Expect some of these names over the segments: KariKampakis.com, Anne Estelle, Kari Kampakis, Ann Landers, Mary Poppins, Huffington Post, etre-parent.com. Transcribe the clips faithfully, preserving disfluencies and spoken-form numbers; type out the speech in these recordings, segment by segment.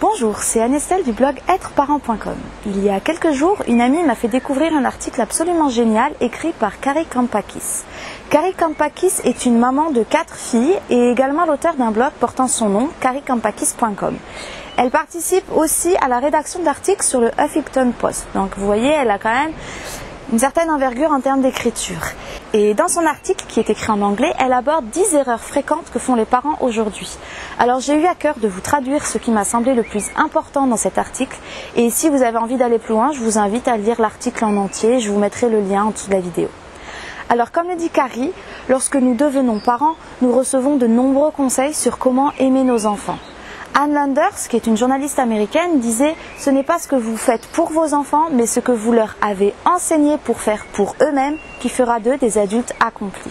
Bonjour, c'est Anne Estelle du blog ê tre parent point com. Il y a quelques jours, une amie m'a fait découvrir un article absolument génial écrit par Kari Kampakis. Kari Kampakis est une maman de quatre filles et également l'auteur d'un blog portant son nom, Kari Kampakis point com. Elle participe aussi à la rédaction d'articles sur le Huffington Post. Donc vous voyez, elle a quand même une certaine envergure en termes d'écriture. Et dans son article, qui est écrit en anglais, elle aborde dix erreurs fréquentes que font les parents aujourd'hui. Alors j'ai eu à cœur de vous traduire ce qui m'a semblé le plus important dans cet article. Et si vous avez envie d'aller plus loin, je vous invite à lire l'article en entier. Je vous mettrai le lien en dessous de la vidéo. Alors comme le dit Kari, lorsque nous devenons parents, nous recevons de nombreux conseils sur comment aimer nos enfants. Ann Landers, qui est une journaliste américaine, disait « Ce n'est pas ce que vous faites pour vos enfants, mais ce que vous leur avez enseigné pour faire pour eux-mêmes qui fera d'eux des adultes accomplis. »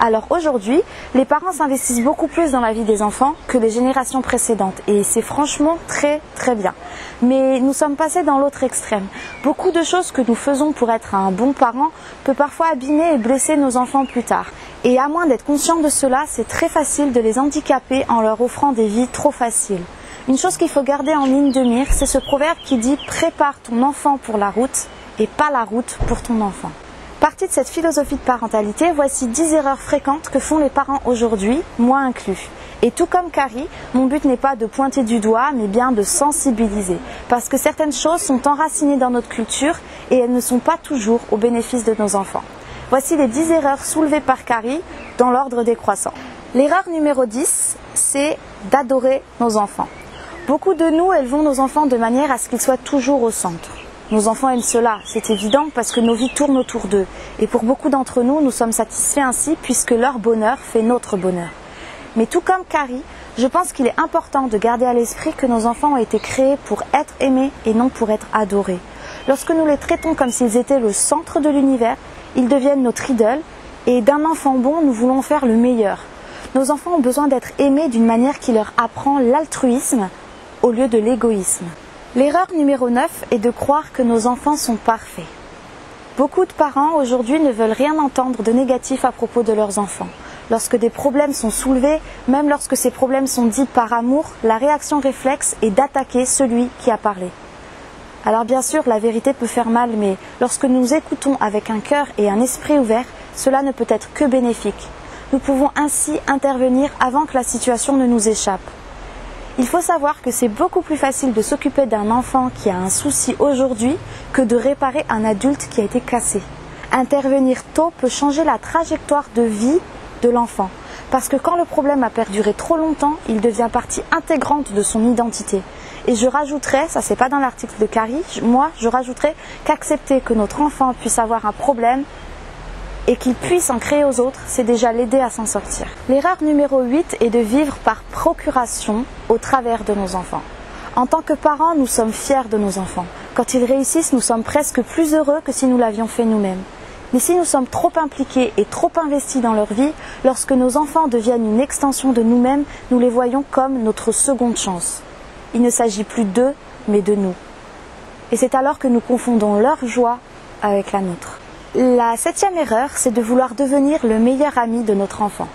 Alors aujourd'hui, les parents s'investissent beaucoup plus dans la vie des enfants que les générations précédentes et c'est franchement très très bien. Mais nous sommes passés dans l'autre extrême. Beaucoup de choses que nous faisons pour être un bon parent peut parfois abîmer et blesser nos enfants plus tard. Et à moins d'être conscient de cela, c'est très facile de les handicaper en leur offrant des vies trop faciles. Une chose qu'il faut garder en ligne de mire, c'est ce proverbe qui dit « Prépare ton enfant pour la route et pas la route pour ton enfant ». Partie de cette philosophie de parentalité, voici dix erreurs fréquentes que font les parents aujourd'hui, moi inclus. Et tout comme Kari, mon but n'est pas de pointer du doigt, mais bien de sensibiliser. Parce que certaines choses sont enracinées dans notre culture et elles ne sont pas toujours au bénéfice de nos enfants. Voici les dix erreurs soulevées par Kari dans l'ordre décroissant. L'erreur numéro dix, c'est d'adorer nos enfants. Beaucoup de nous élevons nos enfants de manière à ce qu'ils soient toujours au centre. Nos enfants aiment cela, c'est évident parce que nos vies tournent autour d'eux. Et pour beaucoup d'entre nous, nous sommes satisfaits ainsi puisque leur bonheur fait notre bonheur. Mais tout comme Kari, je pense qu'il est important de garder à l'esprit que nos enfants ont été créés pour être aimés et non pour être adorés. Lorsque nous les traitons comme s'ils étaient le centre de l'univers, ils deviennent notre idole et d'un enfant bon, nous voulons faire le meilleur. Nos enfants ont besoin d'être aimés d'une manière qui leur apprend l'altruisme au lieu de l'égoïsme. L'erreur numéro neuf est de croire que nos enfants sont parfaits. Beaucoup de parents aujourd'hui ne veulent rien entendre de négatif à propos de leurs enfants. Lorsque des problèmes sont soulevés, même lorsque ces problèmes sont dits par amour, la réaction réflexe est d'attaquer celui qui a parlé. Alors bien sûr, la vérité peut faire mal, mais lorsque nous écoutons avec un cœur et un esprit ouvert, cela ne peut être que bénéfique. Nous pouvons ainsi intervenir avant que la situation ne nous échappe. Il faut savoir que c'est beaucoup plus facile de s'occuper d'un enfant qui a un souci aujourd'hui que de réparer un adulte qui a été cassé. Intervenir tôt peut changer la trajectoire de vie de l'enfant, parce que quand le problème a perduré trop longtemps, il devient partie intégrante de son identité. Et je rajouterais, ça c'est pas dans l'article de Kari, moi je rajouterais qu'accepter que notre enfant puisse avoir un problème et qu'il puisse en créer aux autres, c'est déjà l'aider à s'en sortir. L'erreur numéro huit est de vivre par procuration au travers de nos enfants. En tant que parents, nous sommes fiers de nos enfants. Quand ils réussissent, nous sommes presque plus heureux que si nous l'avions fait nous-mêmes. Mais si nous sommes trop impliqués et trop investis dans leur vie, lorsque nos enfants deviennent une extension de nous-mêmes, nous les voyons comme notre seconde chance. Il ne s'agit plus d'eux, mais de nous. Et c'est alors que nous confondons leur joie avec la nôtre. La septième erreur, c'est de vouloir devenir le meilleur ami de notre enfant.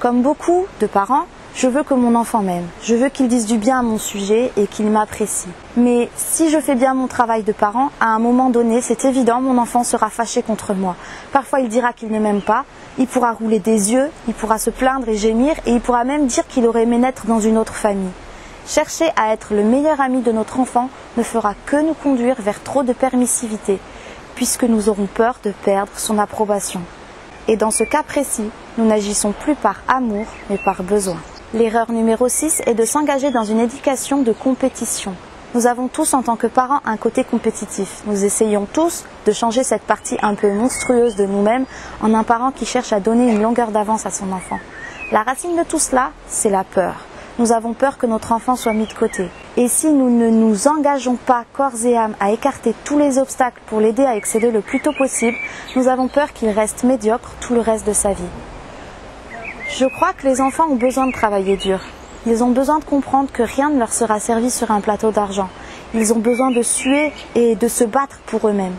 Comme beaucoup de parents, je veux que mon enfant m'aime. Je veux qu'il dise du bien à mon sujet et qu'il m'apprécie. Mais si je fais bien mon travail de parent, à un moment donné, c'est évident, mon enfant sera fâché contre moi. Parfois, il dira qu'il ne m'aime pas, il pourra rouler des yeux, il pourra se plaindre et gémir, et il pourra même dire qu'il aurait aimé naître dans une autre famille. Chercher à être le meilleur ami de notre enfant ne fera que nous conduire vers trop de permissivité, puisque nous aurons peur de perdre son approbation. Et dans ce cas précis, nous n'agissons plus par amour, mais par besoin. L'erreur numéro six est de s'engager dans une éducation de compétition. Nous avons tous en tant que parents un côté compétitif. Nous essayons tous de changer cette partie un peu monstrueuse de nous-mêmes en un parent qui cherche à donner une longueur d'avance à son enfant. La racine de tout cela, c'est la peur. Nous avons peur que notre enfant soit mis de côté. Et si nous ne nous engageons pas corps et âme à écarter tous les obstacles pour l'aider à excéder le plus tôt possible, nous avons peur qu'il reste médiocre tout le reste de sa vie. Je crois que les enfants ont besoin de travailler dur. Ils ont besoin de comprendre que rien ne leur sera servi sur un plateau d'argent. Ils ont besoin de suer et de se battre pour eux-mêmes.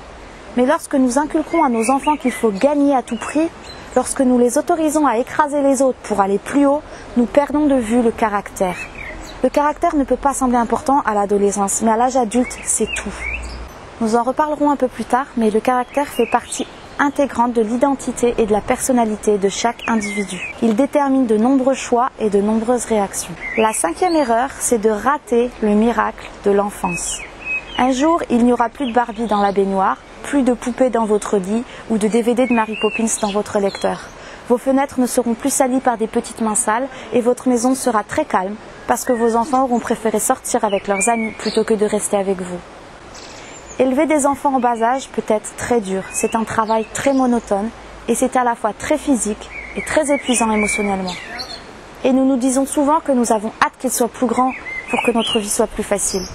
Mais lorsque nous inculquons à nos enfants qu'il faut gagner à tout prix, lorsque nous les autorisons à écraser les autres pour aller plus haut, nous perdons de vue le caractère. Le caractère ne peut pas sembler important à l'adolescence, mais à l'âge adulte, c'est tout. Nous en reparlerons un peu plus tard, mais le caractère fait partie intégrante de l'identité et de la personnalité de chaque individu. Il détermine de nombreux choix et de nombreuses réactions. La cinquième erreur, c'est de rater le miracle de l'enfance. Un jour, il n'y aura plus de Barbie dans la baignoire, plus de poupées dans votre lit ou de D V D de Mary Poppins dans votre lecteur. Vos fenêtres ne seront plus salies par des petites mains sales et votre maison sera très calme parce que vos enfants auront préféré sortir avec leurs amis plutôt que de rester avec vous. Élever des enfants en bas âge peut être très dur, c'est un travail très monotone et c'est à la fois très physique et très épuisant émotionnellement. Et nous nous disons souvent que nous avons hâte qu'ils soient plus grands pour que notre vie soit plus facile.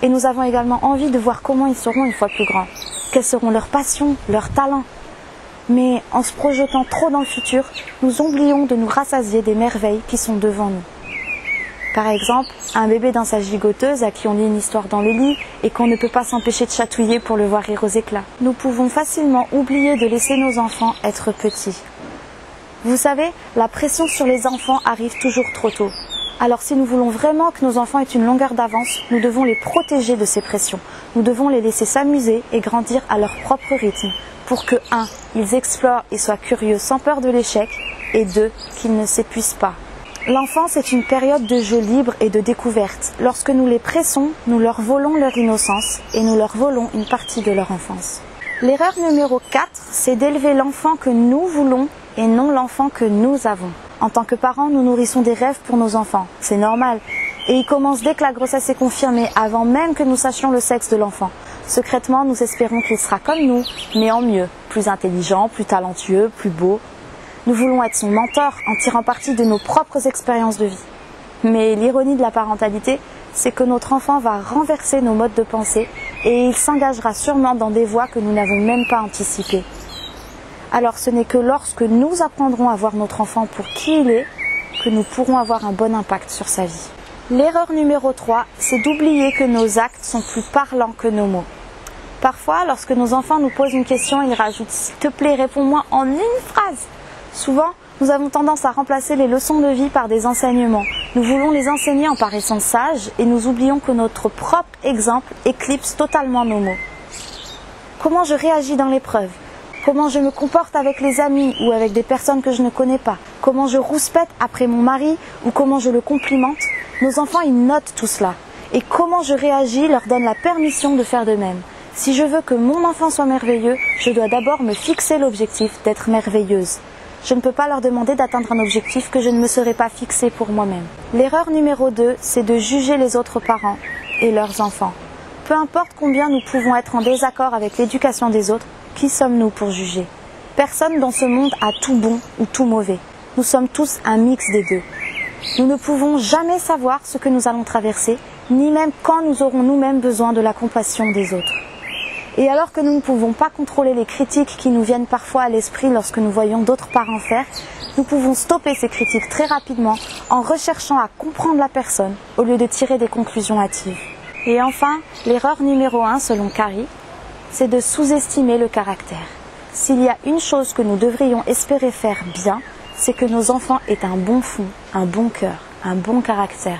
Et nous avons également envie de voir comment ils seront une fois plus grands, quelles seront leurs passions, leurs talents. Mais en se projetant trop dans le futur, nous oublions de nous rassasier des merveilles qui sont devant nous. Par exemple, un bébé dans sa gigoteuse à qui on lit une histoire dans le lit et qu'on ne peut pas s'empêcher de chatouiller pour le voir rire aux éclats. Nous pouvons facilement oublier de laisser nos enfants être petits. Vous savez, la pression sur les enfants arrive toujours trop tôt. Alors si nous voulons vraiment que nos enfants aient une longueur d'avance, nous devons les protéger de ces pressions. Nous devons les laisser s'amuser et grandir à leur propre rythme pour que un Ils explorent et soient curieux sans peur de l'échec et deux Qu'ils ne s'épuisent pas. L'enfance est une période de jeu libre et de découverte. Lorsque nous les pressons, nous leur volons leur innocence et nous leur volons une partie de leur enfance. L'erreur numéro quatre, c'est d'élever l'enfant que nous voulons et non l'enfant que nous avons. En tant que parents, nous nourrissons des rêves pour nos enfants, c'est normal. Et ils commencent dès que la grossesse est confirmée, avant même que nous sachions le sexe de l'enfant. Secrètement, nous espérons qu'il sera comme nous, mais en mieux, plus intelligent, plus talentueux, plus beau. Nous voulons être son mentor en tirant parti de nos propres expériences de vie. Mais l'ironie de la parentalité, c'est que notre enfant va renverser nos modes de pensée et il s'engagera sûrement dans des voies que nous n'avons même pas anticipées. Alors ce n'est que lorsque nous apprendrons à voir notre enfant pour qui il est que nous pourrons avoir un bon impact sur sa vie. L'erreur numéro trois, c'est d'oublier que nos actes sont plus parlants que nos mots. Parfois, lorsque nos enfants nous posent une question, ils rajoutent « S'il te plaît, réponds-moi en une phrase !» Souvent, nous avons tendance à remplacer les leçons de vie par des enseignements. Nous voulons les enseigner en paraissant sages et nous oublions que notre propre exemple éclipse totalement nos mots. Comment je réagis dans l'épreuve? Comment je me comporte avec les amis ou avec des personnes que je ne connais pas? Comment je rouspète après mon mari ou comment je le complimente? Nos enfants, ils notent tout cela. Et comment je réagis leur donne la permission de faire de même. Si je veux que mon enfant soit merveilleux, je dois d'abord me fixer l'objectif d'être merveilleuse. Je ne peux pas leur demander d'atteindre un objectif que je ne me serais pas fixé pour moi-même. L'erreur numéro deux, c'est de juger les autres parents et leurs enfants. Peu importe combien nous pouvons être en désaccord avec l'éducation des autres, qui sommes-nous pour juger? Personne dans ce monde a tout bon ou tout mauvais. Nous sommes tous un mix des deux. Nous ne pouvons jamais savoir ce que nous allons traverser, ni même quand nous aurons nous-mêmes besoin de la compassion des autres. Et alors que nous ne pouvons pas contrôler les critiques qui nous viennent parfois à l'esprit lorsque nous voyons d'autres parents faire, nous pouvons stopper ces critiques très rapidement en recherchant à comprendre la personne au lieu de tirer des conclusions hâtives. Et enfin, l'erreur numéro un selon Kari, c'est de sous-estimer le caractère. S'il y a une chose que nous devrions espérer faire bien, c'est que nos enfants aient un bon fond, un bon cœur, un bon caractère.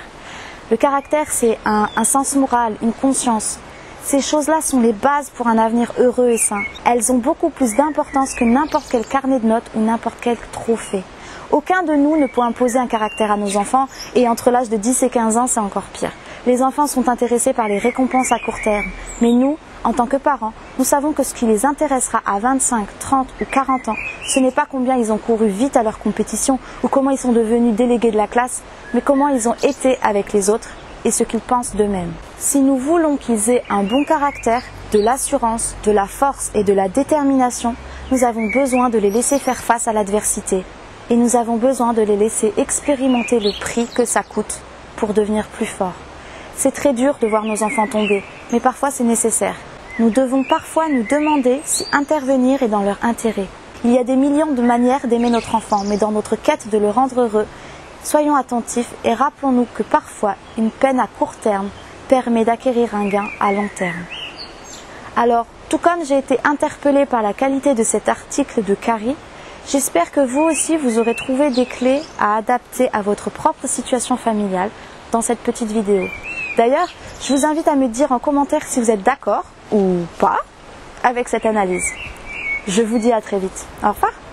Le caractère, c'est un, un sens moral, une conscience. Ces choses-là sont les bases pour un avenir heureux et sain. Elles ont beaucoup plus d'importance que n'importe quel carnet de notes ou n'importe quel trophée. Aucun de nous ne peut imposer un caractère à nos enfants et entre l'âge de dix et quinze ans, c'est encore pire. Les enfants sont intéressés par les récompenses à court terme. Mais nous, en tant que parents, nous savons que ce qui les intéressera à vingt-cinq, trente ou quarante ans, ce n'est pas combien ils ont couru vite à leur compétition ou comment ils sont devenus délégués de la classe, mais comment ils ont été avec les autres et ce qu'ils pensent d'eux-mêmes. Si nous voulons qu'ils aient un bon caractère, de l'assurance, de la force et de la détermination, nous avons besoin de les laisser faire face à l'adversité. Et nous avons besoin de les laisser expérimenter le prix que ça coûte pour devenir plus forts. C'est très dur de voir nos enfants tomber, mais parfois c'est nécessaire. Nous devons parfois nous demander si intervenir est dans leur intérêt. Il y a des millions de manières d'aimer notre enfant, mais dans notre quête de le rendre heureux, soyons attentifs et rappelons-nous que parfois, une peine à court terme permet d'acquérir un gain à long terme. Alors, tout comme j'ai été interpellée par la qualité de cet article de Kari, j'espère que vous aussi vous aurez trouvé des clés à adapter à votre propre situation familiale dans cette petite vidéo. D'ailleurs, je vous invite à me dire en commentaire si vous êtes d'accord ou pas avec cette analyse. Je vous dis à très vite. Au revoir.